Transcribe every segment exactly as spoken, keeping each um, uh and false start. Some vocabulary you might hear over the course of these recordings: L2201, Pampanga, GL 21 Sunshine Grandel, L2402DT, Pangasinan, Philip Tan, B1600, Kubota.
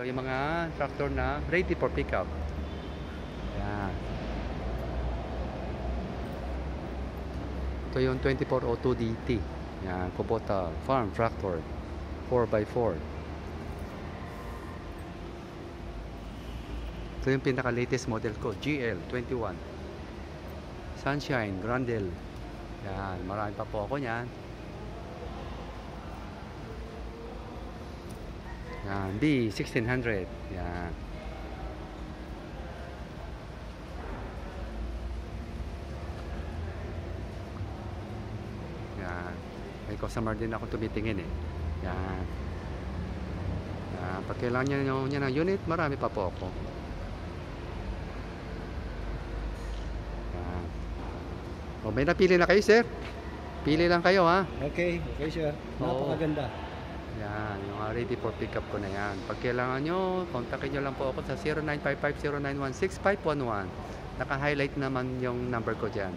So yung mga tractor na ready for pickup. Ayan. Ito yung twenty-four oh two D T. Ayan, Kubota farm tractor four by four. Ito yung pinaka latest model ko, G L twenty-one Sunshine Grandel. Ayan, marami pa po ako nyan. Yan, B sixteen hundred. Yan. Yan. May customer din ako tumitingin eh. Yan. Yan. Pag kailangan niya, niya ng unit, marami pa po ako. Yan. O, may napili na kayo, sir? Pili lang kayo, ha? Okay. Okay, sir. Napakaganda. Oo. Yan, yung ready for pickup ko na yan. Pag kailangan nyo, kontakin nyo lang po ako sa zero nine five five, zero nine one, six five one one. Naka-highlight naman yung number ko dyan.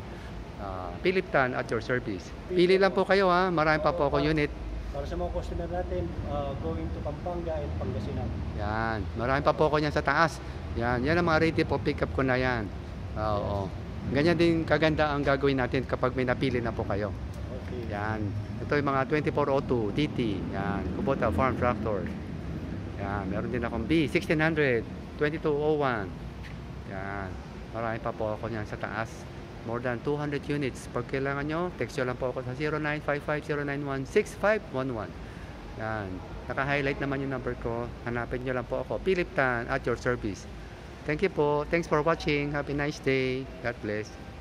uh, Philip Tan at your service. Pili lang po kayo, ha, marami pa po ako unit. Para sa mga customer natin, uh, going to Pampanga and Pangasinan. Yan, marami pa po ako yan sa taas. Yan, yan ang mga ready for pickup ko na yan. Oo, ganyan din kaganda ang gagawin natin kapag may napili na po kayo. Yan. Ito yung mga twenty-four oh two D T. Yan. Kubota farm tractor. Yan. Meron din akong B sixteen hundred, twenty-two oh one. Yan. Marami pa po ako yan sa taas. More than two hundred units. Pag kailangan nyo, text nyo lang po ako sa zero nine five five, zero nine one, six five one one. Yan. Naka-highlight naman yung number ko. Hanapin nyo lang po ako. Philip Tan at your service. Thank you po. Thanks for watching. Have a nice day. God bless.